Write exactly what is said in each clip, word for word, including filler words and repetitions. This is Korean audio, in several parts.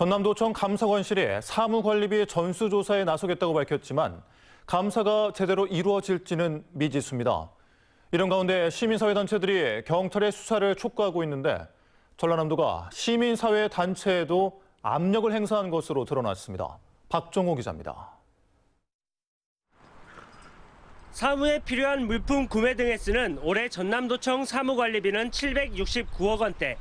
전남도청 감사관실이 사무관리비 전수조사에 나서겠다고 밝혔지만 감사가 제대로 이루어질지는 미지수입니다. 이런 가운데 시민사회단체들이 경찰의 수사를 촉구하고 있는데 전라남도가 시민사회단체에도 압력을 행사한 것으로 드러났습니다. 박종호 기자입니다. 사무에 필요한 물품 구매 등에 쓰는 올해 전남도청 사무관리비는 칠백육십구억 원대.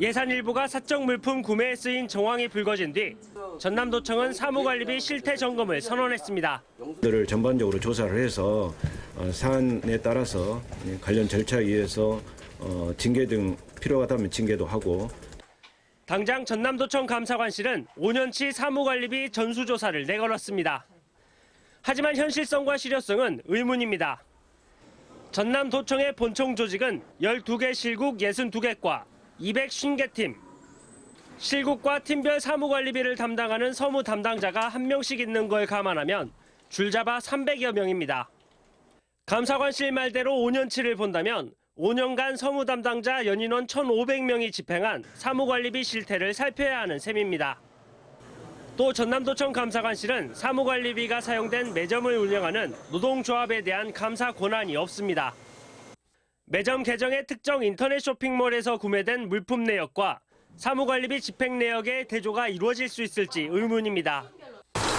예산 일부가 사적 물품 구매에 쓰인 정황이 불거진 뒤 전남도청은 사무관리비 실태 점검을 선언했습니다. 들을 전반적으로 조사를 해서 사안에 따라서 관련 절차에 의해서 징계 등 필요하다면 징계도 하고. 당장 전남도청 감사관실은 오 년치 사무관리비 전수조사를 내걸었습니다. 하지만 현실성과 실효성은 의문입니다. 전남도청의 본청 조직은 열두 개 실국 육십이 개과 이백오십 개 팀, 실국과 팀별 사무관리비를 담당하는 서무 담당자가 한 명씩 있는 걸 감안하면 줄잡아 삼백여 명입니다. 감사관실 말대로 오 년치를 본다면 오 년간 서무 담당자 연인원 천오백 명이 집행한 사무관리비 실태를 살펴야 하는 셈입니다. 또 전남도청 감사관실은 사무관리비가 사용된 매점을 운영하는 노동조합에 대한 감사 권한이 없습니다. 매점 계정의 특정 인터넷 쇼핑몰에서 구매된 물품 내역과 사무관리비 집행 내역의 대조가 이루어질 수 있을지 의문입니다.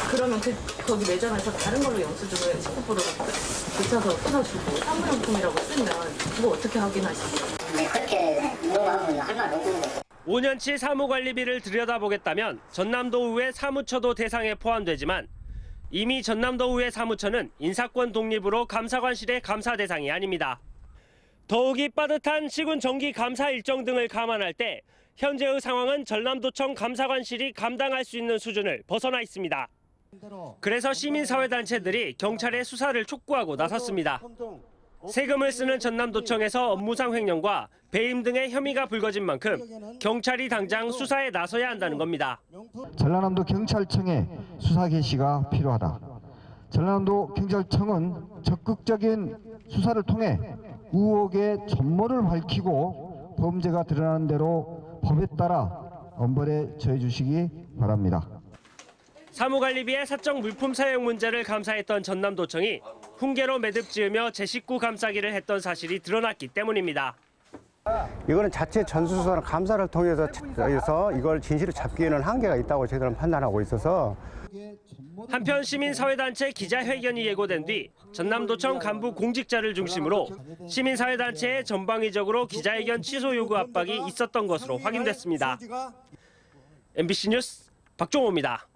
그러면 그, 거기 매점에서 다른 걸로 영수증을 십구 퍼센트로 붙여서 끊어주고 사무용품이라고 쓰면 그거 어떻게 확인하시죠? 그렇게 물어보면 할 말 없는 거죠. 오 년치 사무관리비를 들여다보겠다면 전남도의회 사무처도 대상에 포함되지만 이미 전남도의회 사무처는 인사권 독립으로 감사관실의 감사 대상이 아닙니다. 더욱이 빠듯한 시군 정기 감사 일정 등을 감안할 때 현재의 상황은 전남도청 감사관실이 감당할 수 있는 수준을 벗어나 있습니다. 그래서 시민사회단체들이 경찰의 수사를 촉구하고 나섰습니다. 세금을 쓰는 전남도청에서 업무상 횡령과 배임 등의 혐의가 불거진 만큼 경찰이 당장 수사에 나서야 한다는 겁니다. 전라남도 경찰청의 수사 개시가 필요하다. 전라남도 경찰청은 적극적인 수사를 통해 의혹의 전모를 밝히고 범죄가 드러나는 대로 법에 따라 엄벌에 처해 주시기 바랍니다. 사무관리비의 사적 물품 사용 문제를 감사했던 전남도청이 훈계로 매듭 지으며 제식구 감싸기를 했던 사실이 드러났기 때문입니다. 이거는 자체 전수조사나 감사를 통해서 이걸 진실을 잡기에는 한계가 있다고 저희들은 판단하고 있어서. 한편 시민사회단체 기자회견이 예고된 뒤 전남도청 간부 공직자를 중심으로 시민사회단체에 전방위적으로 기자회견 취소 요구 압박이 있었던 것으로 확인됐습니다. 엠비씨 뉴스 박종호입니다.